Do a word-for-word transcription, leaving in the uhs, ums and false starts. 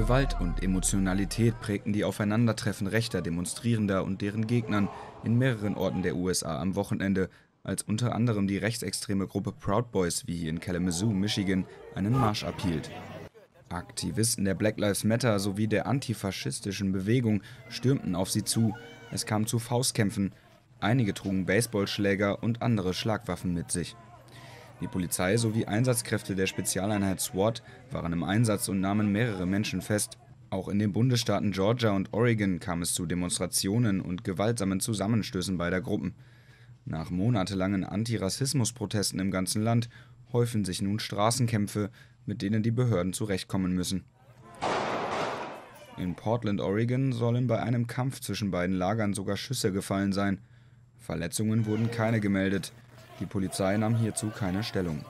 Gewalt und Emotionalität prägten die Aufeinandertreffen rechter Demonstrierender und deren Gegnern in mehreren Orten der U S A am Wochenende, als unter anderem die rechtsextreme Gruppe Proud Boys, wie hier in Kalamazoo, Michigan, einen Marsch abhielt. Aktivisten der Black Lives Matter sowie der antifaschistischen Bewegung stürmten auf sie zu. Es kam zu Faustkämpfen. Einige trugen Baseballschläger und andere Schlagwaffen mit sich. Die Polizei sowie Einsatzkräfte der Spezialeinheit SWAT waren im Einsatz und nahmen mehrere Menschen fest. Auch in den Bundesstaaten Georgia und Oregon kam es zu Demonstrationen und gewaltsamen Zusammenstößen beider Gruppen. Nach monatelangen Antirassismusprotesten im ganzen Land häufen sich nun Straßenkämpfe, mit denen die Behörden zurechtkommen müssen. In Portland, Oregon, sollen bei einem Kampf zwischen beiden Lagern sogar Schüsse gefallen sein. Verletzungen wurden keine gemeldet. Die Polizei nahm hierzu keine Stellung.